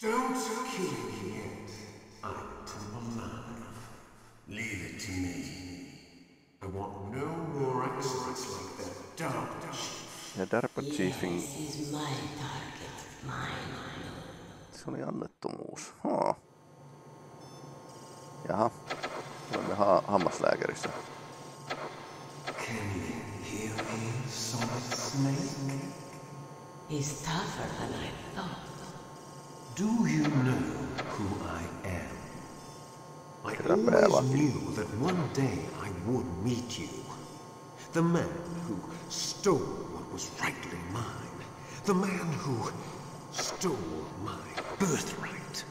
Don't kill me yet. I'm still alive. Leave it to me. I want no more accidents like that DARPA chief. Ja DARPA chiefin. Se oli annettomuus. Haa. Jaha. Olemme hammaslääkärissä. Can you hear me, Solid Snake? He's tougher than I thought. Do you know who I am? I always knew that one day I would meet you. The man who stole what was rightly mine. The man who stole my birthright.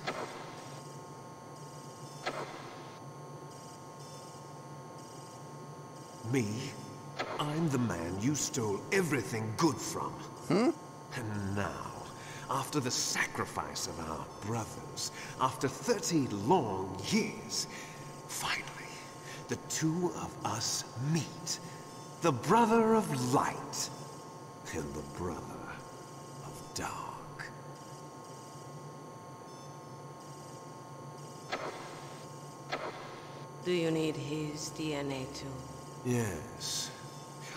Me? I'm the man you stole everything good from. Hmm? And now, after the sacrifice of our brothers, after 30 long years, finally, the two of us meet. The brother of light and the brother of dark. Do you need his DNA too? Yes.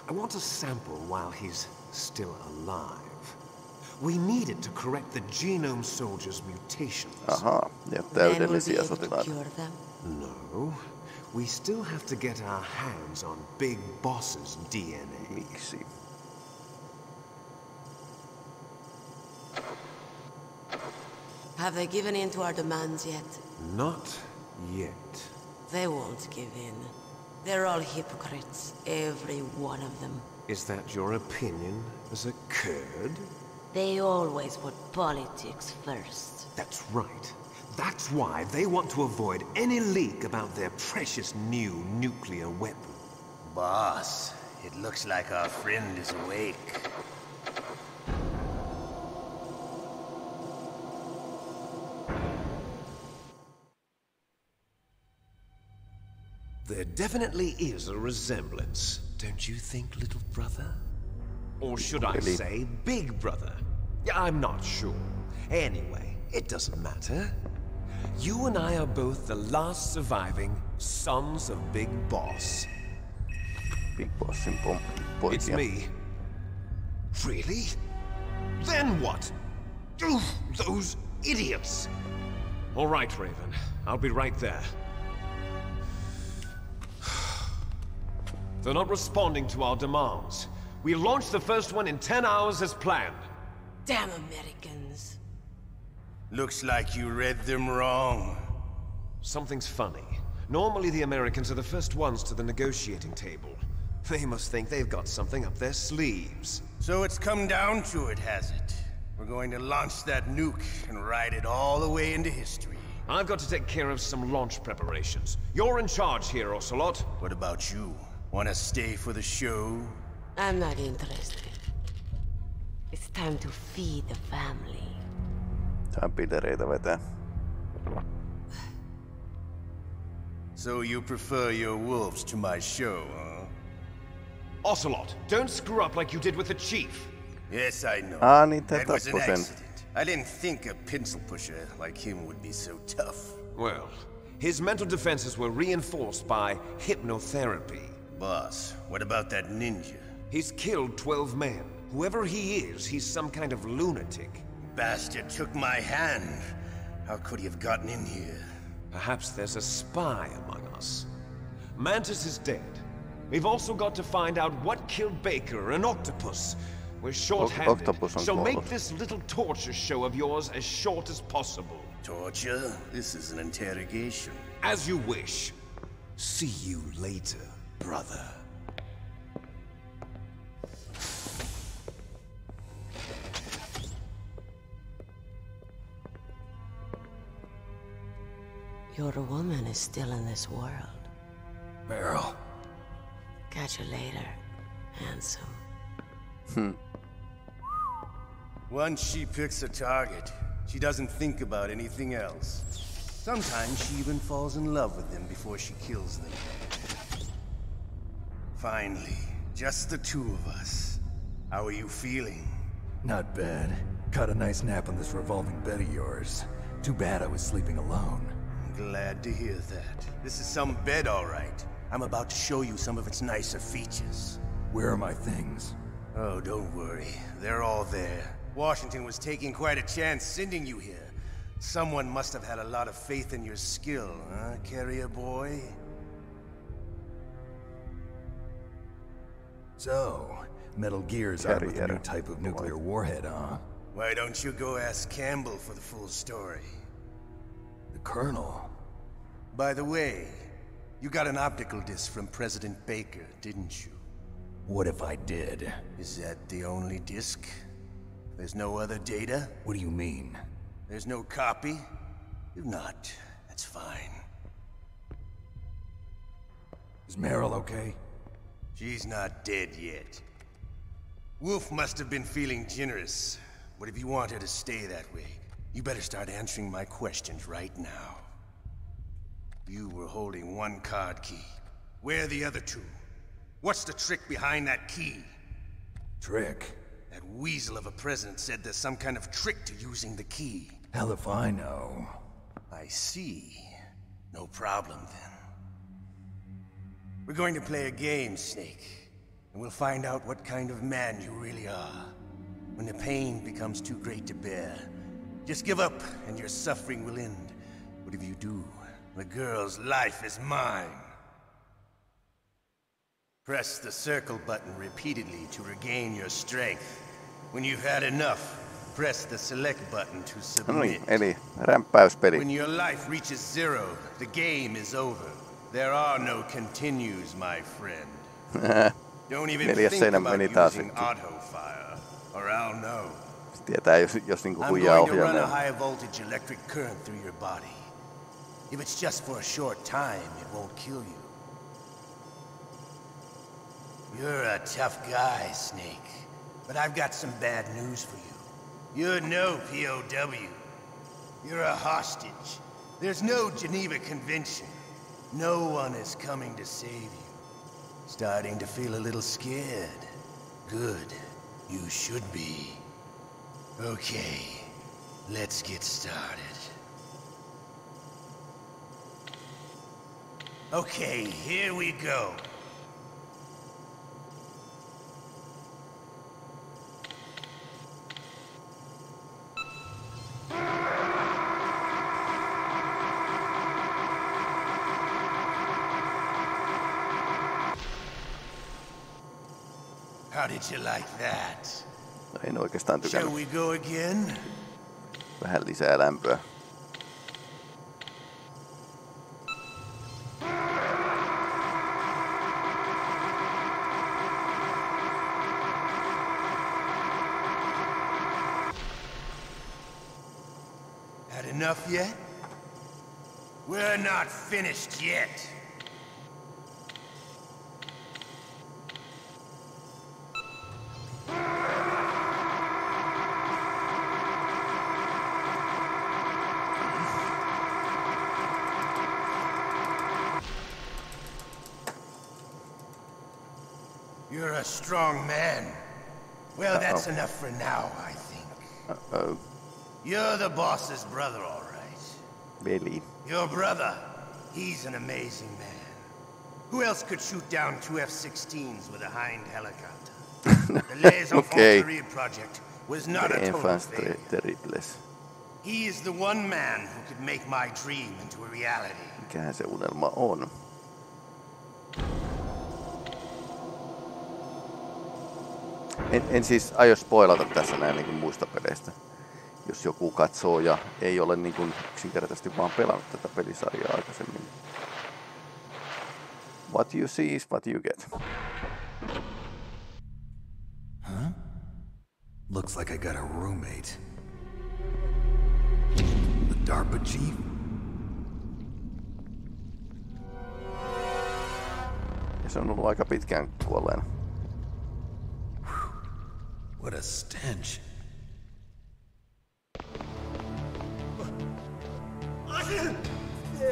I want a sample while he's still alive. We need it to correct the genome soldiers' mutations. Aha, yeah, then we'll be able to cure them? No, we still have to get our hands on Big Boss's DNA. Miksi? Have they given in to our demands yet? Not yet. They won't give in. They're all hypocrites, every one of them. Is that your opinion as a Kurd? They always put politics first. That's right. That's why they want to avoid any leak about their precious new nuclear weapon. Boss, it looks like our friend is awake. There definitely is a resemblance, don't you think, little brother? Or should I say, Big Brother? I'm not sure. Anyway, it doesn't matter. You and I are both the last surviving sons of Big Boss. Big Boss in Pompoikia. It's me. Really? Then what? Oof, those idiots! All right, Raven. I'll be right there. They're not responding to our demands. We launched the first one in 10 hours as planned. Damn Americans. Looks like you read them wrong. Something's funny. Normally the Americans are the first ones to the negotiating table. They must think they've got something up their sleeves. So it's come down to it, has it? We're going to launch that nuke and ride it all the way into history. I've got to take care of some launch preparations. You're in charge here, Ocelot. What about you? Want to stay for the show? I'm not interested. It's time to feed the family. Tampidereita vetää. So you prefer your wolves to my show, huh? Ocelot, don't screw up like you did with the chief. Yes, I know. That was an accident. I didn't think a pencil pusher like him would be so tough. Well, his mental defenses were reinforced by hypnotherapy. Boss, what about that ninja? He's killed 12 men. Whoever he is, he's some kind of lunatic. Bastard took my hand. How could he have gotten in here? Perhaps there's a spy among us. Mantis is dead. We've also got to find out what killed Baker, an octopus. We're short-handed, so make this little torture show of yours as short as possible. Torture? This is an interrogation. As you wish. See you later, brother. Your woman is still in this world. Meryl. Catch you later, handsome. Once she picks a target, she doesn't think about anything else. Sometimes she even falls in love with them before she kills them. Finally, just the two of us. How are you feeling? Not bad. Caught a nice nap on this revolving bed of yours. Too bad I was sleeping alone. Glad to hear that. This is some bed, all right. I'm about to show you some of its nicer features. Where are my things? Oh, don't worry. They're all there. Washington was taking quite a chance sending you here. Someone must have had a lot of faith in your skill, huh, carrier boy? So, Metal Gear's out with a new type of nuclear warhead, huh? Why don't you go ask Campbell for the full story? The Colonel? By the way, you got an optical disc from President Baker, didn't you? What if I did? Is that the only disc? There's no other data? What do you mean? There's no copy? If not, that's fine. Is Meryl okay? She's not dead yet. Wolf must have been feeling generous. But if you want her to stay that way, you better start answering my questions right now. You were holding one card key. Where are the other two? What's the trick behind that key? Trick? That weasel of a president said there's some kind of trick to using the key. Hell if I know. I see. No problem, then. We're going to play a game, Snake. And we'll find out what kind of man you really are. When the pain becomes too great to bear, just give up and your suffering will end. But if you do, the girl's life is mine. Press the circle button repeatedly to regain your strength. When you've had enough, press the select button to submit. Eli rämppäyspeli. When your life reaches zero, the game is over. There are no continues, my friend. Don't even think about using autofire, or I'll know. I'm going to run a high voltage electric current through your body. If it's just for a short time, it won't kill you. You're a tough guy, Snake, but I've got some bad news for you. You're no POW. You're a hostage. There's no Geneva Convention. No one is coming to save you. Starting to feel a little scared. Good. You should be. Okay, let's get started. Okay, here we go. How did you like that? En oikeastaan tykännyt. Shall we go again? Vähän lisää lämpöä. Had enough yet? We're not finished yet. You're a strong man. Well, that's enough for now, I think. Uh-oh. You're the boss's brother, all right. Really? Your brother. He's an amazing man. Who else could shoot down two F-16s with a Hind helicopter? The liaison Fonterie project was not a total failure. He is the one man who could make my dream into a reality. Mikähän se unelma on? En siis aio spoilata tässä näin niin kuin muista peleistä, jos joku katsoo ja ei ole niin kuin yksinkertaisesti vaan pelannut tätä pelisarjaa aikaisemmin. What you see is what you get. Huh? Looks like I got a roommate. The DARPA chief? Ja se on ollut aika pitkään kuolleena. What a stench. Damn, I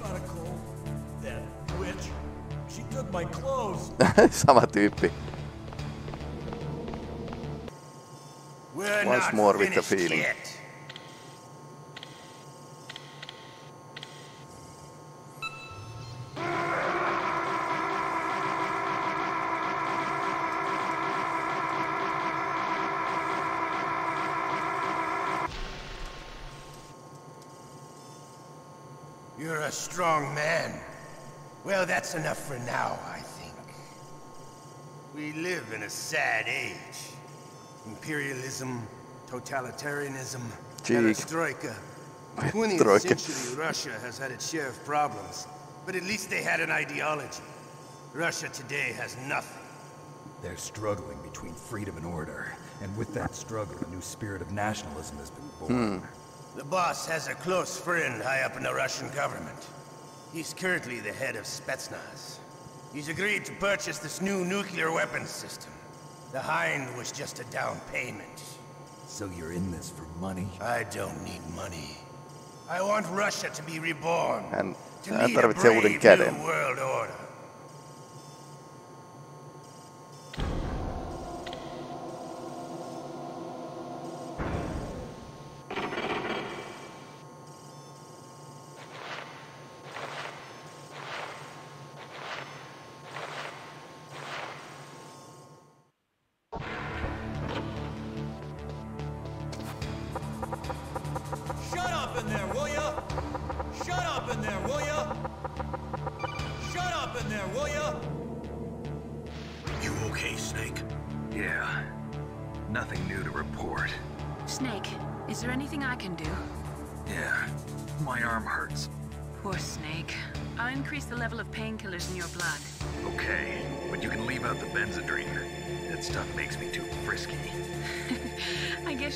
caught a cold. That witch. She took my clothes. Sama tyyppi. Once more with the feeling. You're a strong man. Well, that's enough for now, I think. We live in a sad age. Imperialism, totalitarianism, Perestroika. 20th century Russia has had its share of problems, but at least they had an ideology. Russia today has nothing. They're struggling between freedom and order, and with that struggle, a new spirit of nationalism has been born. The boss has a close friend high up in the Russian government. He's currently the head of Spetsnaz. He's agreed to purchase this new nuclear weapons system. The Hind was just a down payment. So you're in this for money? I don't need money. I want Russia to be reborn. And to lead a brave new world order.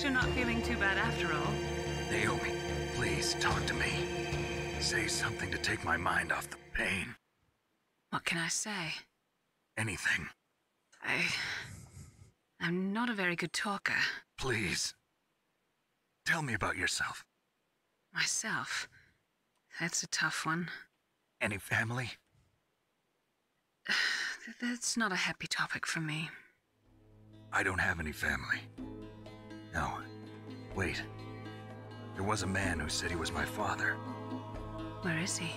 You're not feeling too bad after all. Naomi, please talk to me. Say something to take my mind off the pain. What can I say? Anything. I'm not a very good talker. Please. Tell me about yourself. Myself? That's a tough one. Any family? That's not a happy topic for me. I don't have any family. No. Wait. There was a man who said he was my father. Where is he?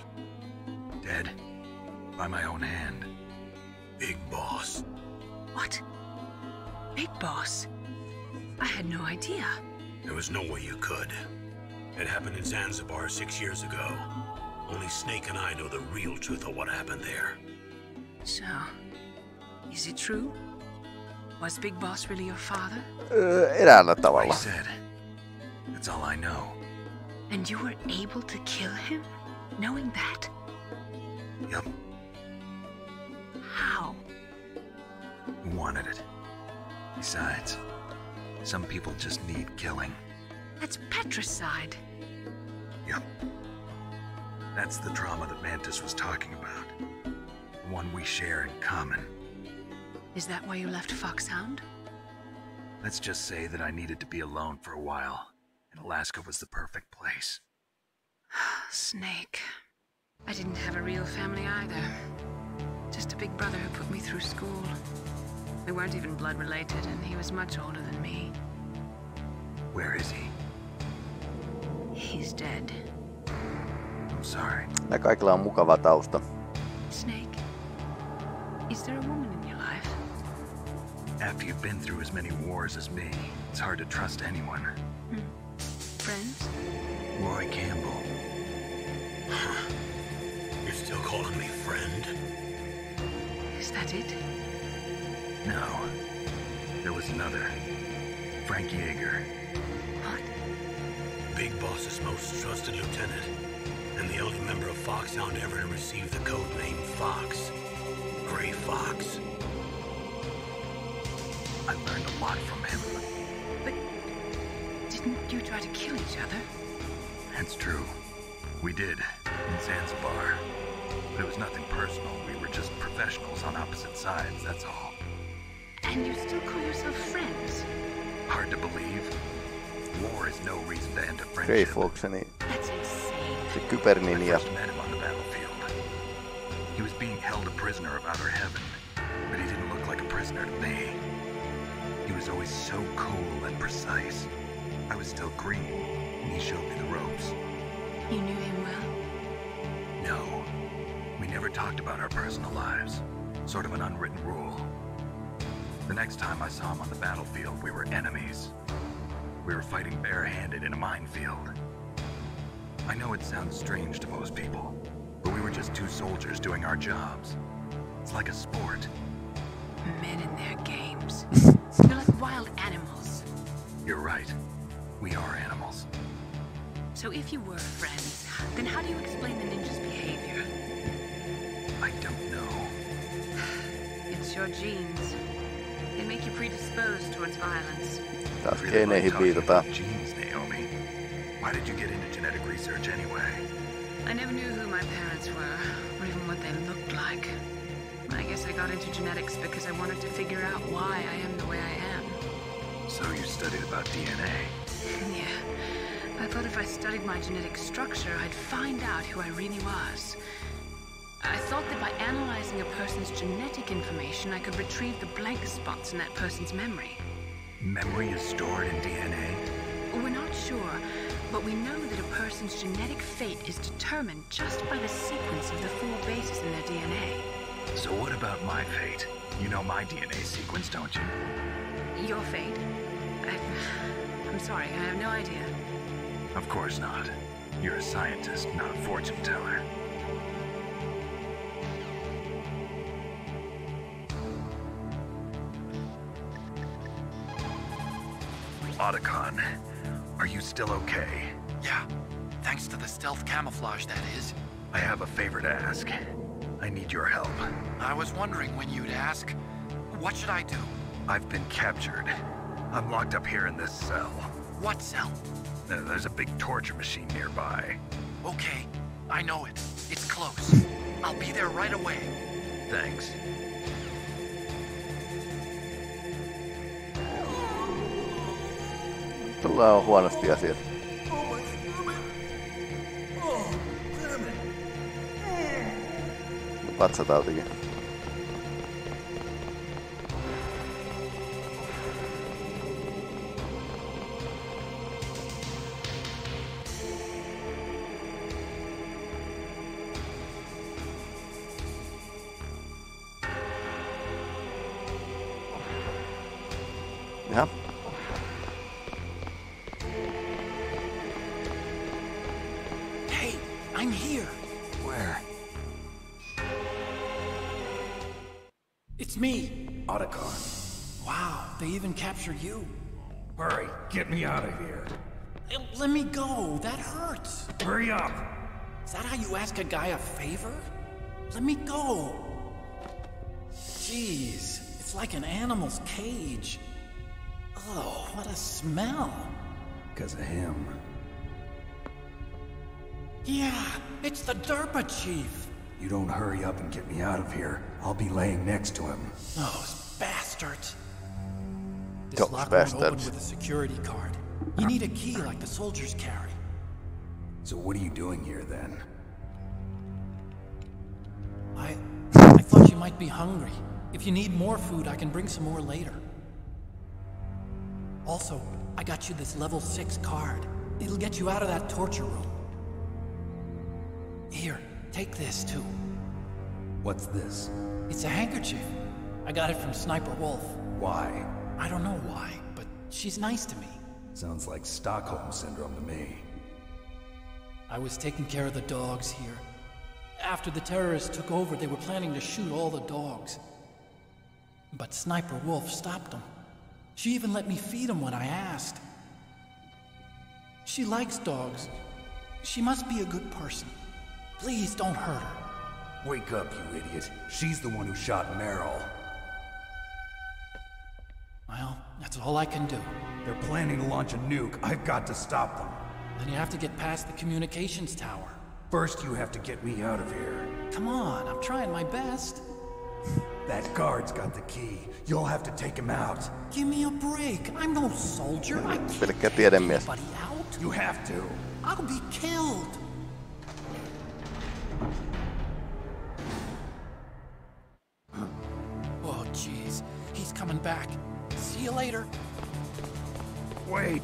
Dead. By my own hand. Big Boss. What? Big Boss? I had no idea. There was no way you could. It happened in Zanzibar 6 years ago. Only Snake and I know the real truth of what happened there. So, is it true? Was Big Boss really your father? Eräällä tavalla. I said, that's all I know. And you were able to kill him, knowing that? Yep. How? He wanted it. Besides, some people just need killing. That's patricide. Yep. That's the trauma that Mantis was talking about. The one we share in common. Is that why you left Foxhound? Let's just say that I needed to be alone for a while, and Alaska was the perfect place. Snake. I didn't have a real family either. Just a big brother who put me through school. We weren't even blood related, and he was much older than me. Where is he? He's dead. I'm sorry. Ja kaikilla on mukava tausta. Snake, is there a woman in your life? After you've been through as many wars as me, it's hard to trust anyone. Friends? Roy Campbell. You're still calling me friend? Is that it? No. There was another. Frank Jaeger. What? Big Boss's most trusted lieutenant, and the only member of Foxhound ever to receive the codename Fox. Gray Fox. I learned a lot from him. But didn't you try to kill each other? That's true. We did, in Zanzibar. But it was nothing personal. We were just professionals on opposite sides, that's all. And you still call yourself friends? Hard to believe. War is no reason to end a friendship. Gray Fox, niin. That's insane. I first met him on the battlefield. He was being held a prisoner of Outer Heaven, but he didn't look like a prisoner to me. He was always so cool and precise. I was still green, and he showed me the ropes. You knew him well? No. We never talked about our personal lives. Sort of an unwritten rule. The next time I saw him on the battlefield, we were enemies. We were fighting barehanded in a minefield. I know it sounds strange to most people, but we were just two soldiers doing our jobs. It's like a sport. Men in their games. We're like wild animals. You're right. We are animals. So if you were friends, then how do you explain the ninja's behavior? I don't know. It's your genes. They make you predisposed towards violence. That's really about genes, Naomi. Why did you get into genetic research anyway? I never knew who my parents were, or even what they looked like. I guess I got into genetics because I wanted to figure out why I am the way I am. So you studied about DNA? Yeah. I thought if I studied my genetic structure, I'd find out who I really was. I thought that by analyzing a person's genetic information, I could retrieve the blank spots in that person's memory. Memory is stored in DNA? We're not sure, but we know that a person's genetic fate is determined just by the sequence of the four bases in their DNA. So what about my fate? You know my DNA sequence, don't you? Your fate? I'm sorry, I have no idea. Of course not. You're a scientist, not a fortune teller. Otacon, are you still okay? Yeah, thanks to the stealth camouflage, that is. I have a favor to ask. I need your help. I was wondering when you'd ask. What should I do? I've been captured. I'm locked up here in this cell. What cell? There's a big torture machine nearby. Okay, I know it. It's close. I'll be there right away. Thanks. Tullaan huonosti asiat. Vatsatautikin. Jaha. Hey, I'm here. Where? It's me, Otacon. Wow, they even captured you. Hurry, get me out of here. Let me go, that hurts. Hurry up. Is that how you ask a guy a favor? Let me go. Jeez, it's like an animal's cage. Oh, what a smell. Because of him. Yeah, it's the DARPA chief. You don't hurry up and get me out of here, I'll be laying next to him. Those bastards! This lock won't open with a security card. You need a key like the soldiers carry. So what are you doing here then? I thought you might be hungry. If you need more food, I can bring some more later. Also, I got you this level 6 card. It'll get you out of that torture room. Here. Take this, too. What's this? It's a handkerchief. I got it from Sniper Wolf. Why? I don't know why, but she's nice to me. Sounds like Stockholm Syndrome to me. I was taking care of the dogs here. After the terrorists took over, they were planning to shoot all the dogs. But Sniper Wolf stopped them. She even let me feed them when I asked. She likes dogs. She must be a good person. Please don't hurt her. Wake up, you idiot. She's the one who shot Meryl. Well, that's all I can do. They're planning to launch a nuke. I've got to stop them. Then you have to get past the communications tower. First, you have to get me out of here. Come on, I'm trying my best. That guard's got the key. You'll have to take him out. Give me a break. I'm no soldier. I can't get anybody out. You have to. I'll be killed. Oh, jeez. He's coming back. See you later. Wait.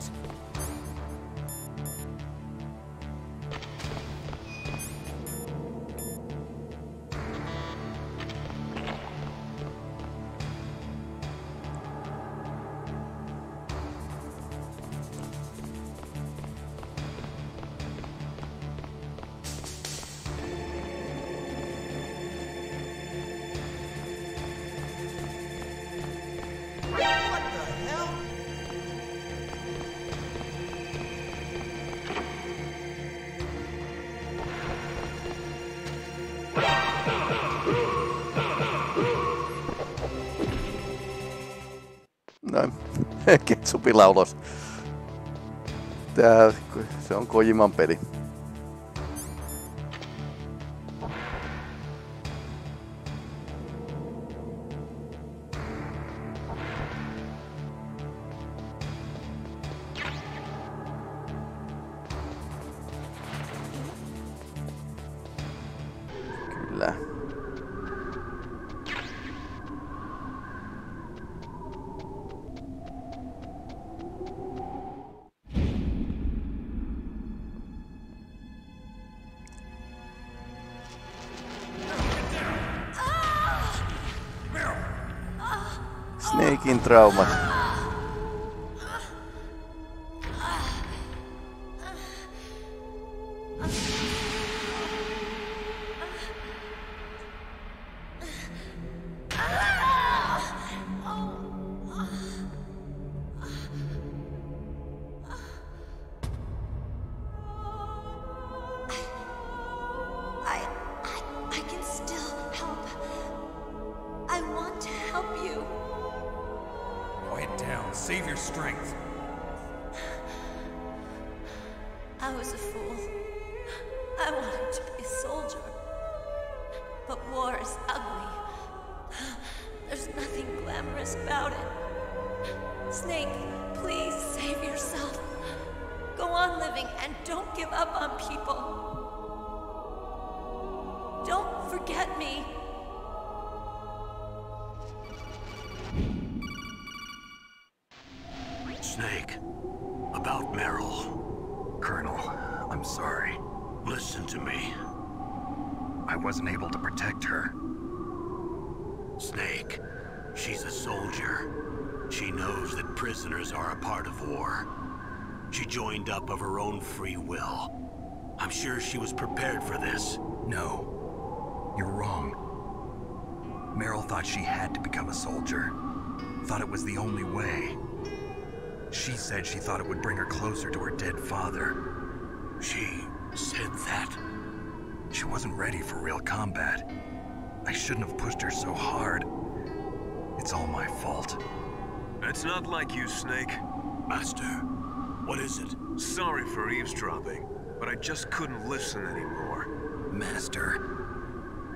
Ketsupilla ulos. Tää, se on Kojiman peli. Traumat. I can still help. I want to help you. Quiet down. Save your strength. I was a fool. I wanted to be a soldier. But war is ugly. There's nothing glamorous about it. Snake, please save yourself. Go on living and don't give up on people. Don't forget me. Snake, about Meryl. Colonel, I'm sorry. Listen to me. I wasn't able to protect her. Snake, she's a soldier. She knows that prisoners are a part of war. She joined up of her own free will. I'm sure she was prepared for this. No, you're wrong. Meryl thought she had to become a soldier. Thought it was the only way. She said she thought it would bring her closer to her dead father. She said that? She wasn't ready for real combat. I shouldn't have pushed her so hard. It's all my fault. It's not like you, Snake. Master, what is it? Sorry for eavesdropping, but I just couldn't listen anymore. Master.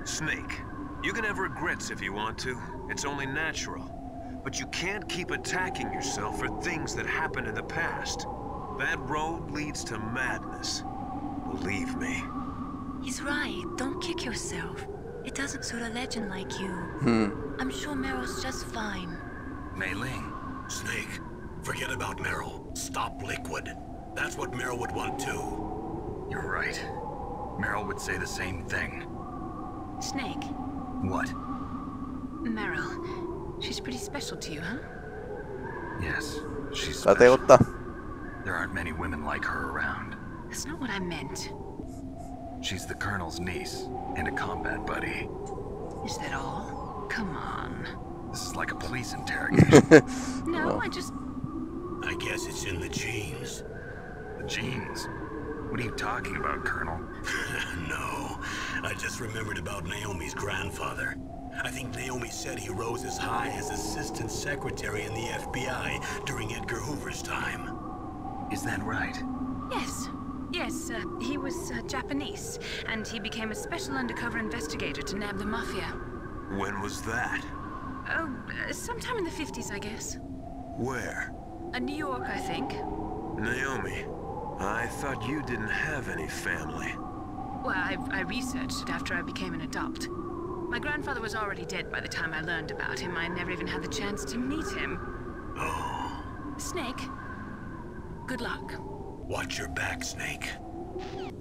Snake, you can have regrets if you want to. It's only natural. But you can't keep attacking yourself for things that happened in the past. That road leads to madness. Believe me. He's right. Don't kick yourself. It doesn't suit a legend like you. I'm sure Meryl's just fine. Mei Ling. Snake, forget about Meryl. Stop Liquid. That's what Meryl would want too. You're right. Meryl would say the same thing. Snake. What? Meryl. She's pretty special to you, huh? Yes, she's special. There aren't many women like her around. That's not what I meant. She's the Colonel's niece and a combat buddy. Is that all? Come on. This is like a police interrogation. No, I guess it's in the genes. The genes? What are you talking about, Colonel? No, I just remembered about Naomi's grandfather. I think Naomi said he rose as high as assistant secretary in the FBI during Edgar Hoover's time. Is that right? Yes. Yes, he was Japanese, and he became a special undercover investigator to nab the mafia. When was that? Oh, sometime in the 50s, I guess. Where? New York, I think. Naomi, I thought you didn't have any family. Well, I researched it after I became an adult. My grandfather was already dead by the time I learned about him. I never even had the chance to meet him. Oh. Snake, good luck. Watch your back, Snake. Oh.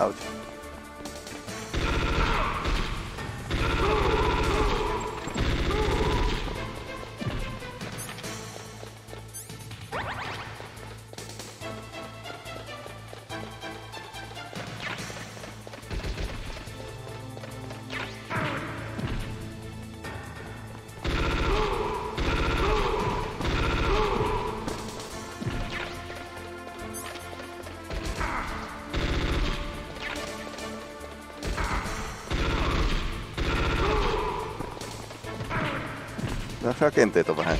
Ouch. Rakenteet on vähän.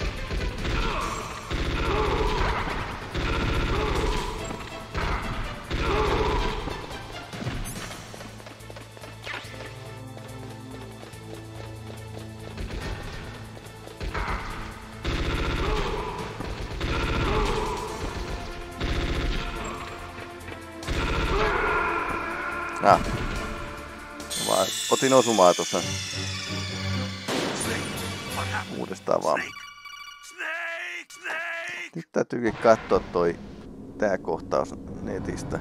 Otin osumaa tuossa. Nyt täytyykin katsoa tää kohtaus netistä.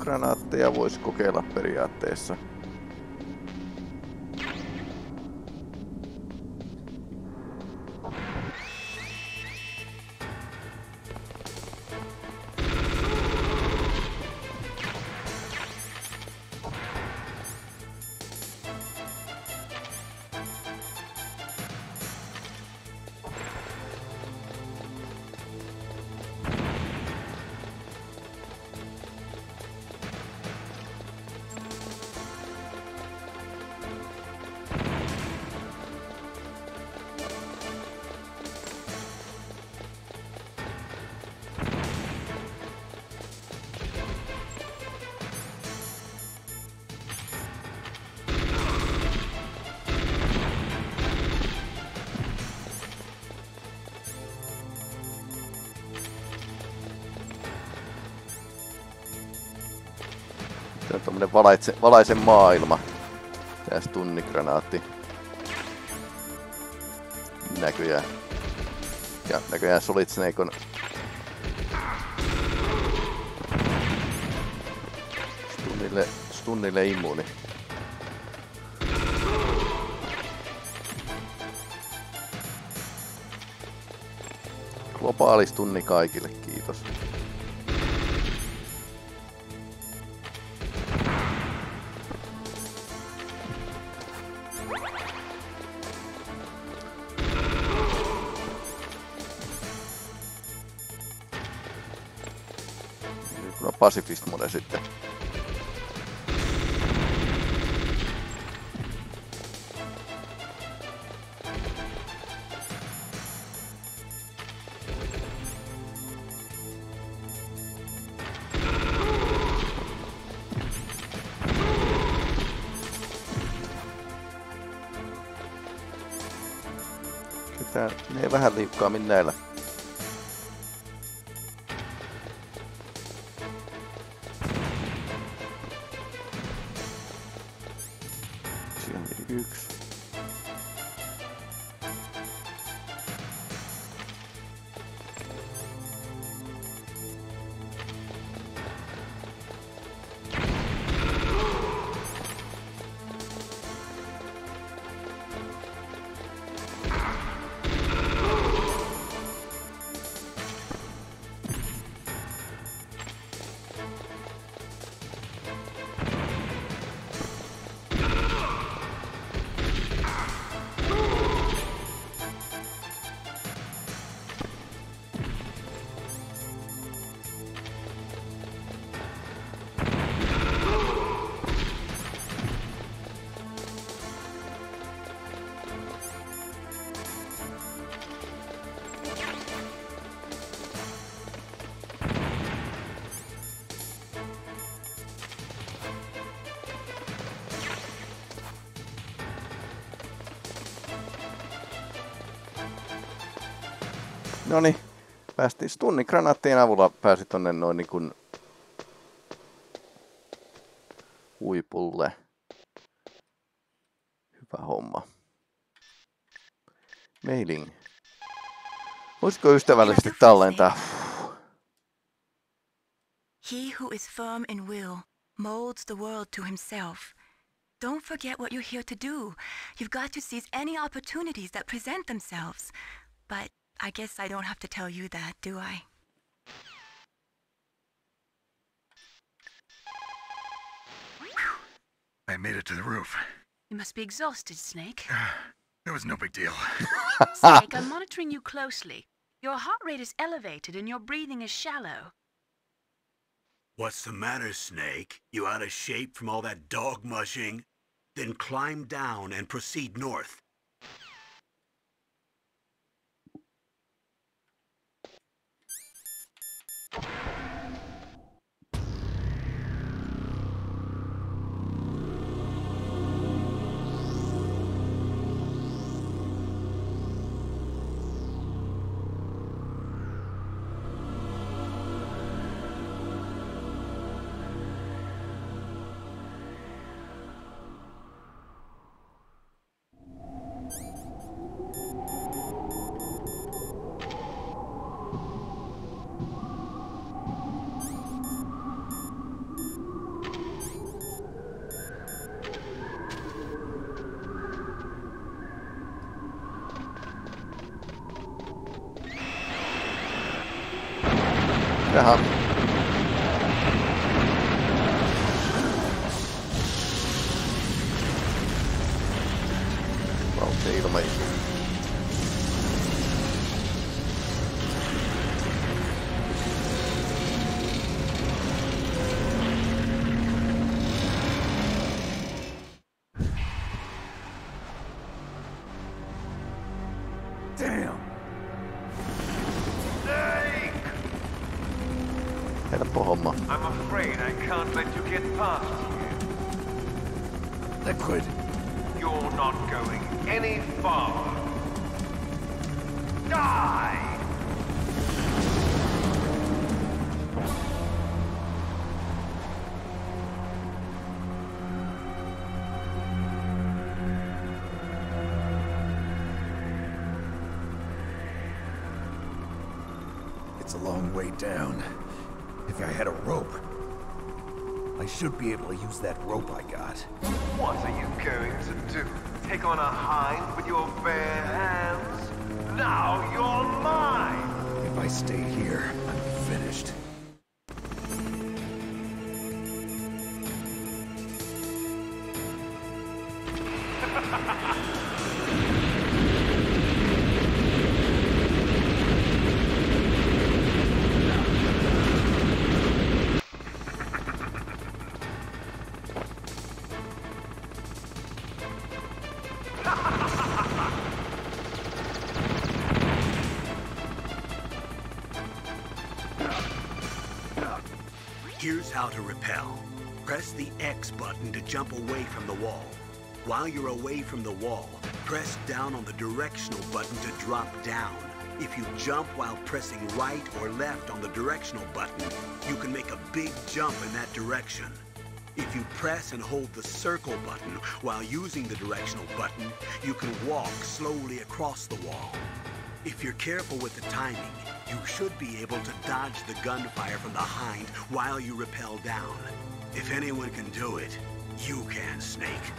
Granaatteja voisi kokeilla periaatteessa. Tämmönen valaisen maailma. Tää stunnigranaatti. Näköjään. Ja näköjään Solid Snake on stunnille immuuni. Globaali stunni kaikille, kiitos. Pacifist mode sitten. Ketään menee vähän liukkaammin näillä. Noni, päästiin tunnin granaattien avulla, pääsi tonne noin niin kuin huipulle. Hyvä homma. Mei Ling. Voisitko ystävällisesti tallentaa? He who is firm in will molds the world to himself. Don't forget what you're here to do. You've got to seize any opportunities that present themselves. But I guess I don't have to tell you that, do I? I made it to the roof. You must be exhausted, Snake. It was no big deal. Snake, I'm monitoring you closely. Your heart rate is elevated and your breathing is shallow. What's the matter, Snake? You out of shape from all that dog mushing? Then climb down and proceed north. Jaha. Valtee ilmaisu. A long way down. If I had a rope, I should be able to use that rope I got. What are you going to do? Take on a hind with your bare hands? Now you're mine! If I stay here, I'm finished. Here's how to repel. Press the X button to jump away from the wall. While you're away from the wall, press down on the directional button to drop down. If you jump while pressing right or left on the directional button, you can make a big jump in that direction. If you press and hold the circle button while using the directional button, you can walk slowly across the wall. If you're careful with the timing, you should be able to dodge the gunfire from the hind while you rappel down. If anyone can do it, you can, Snake.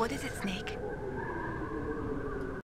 What is it, Snake?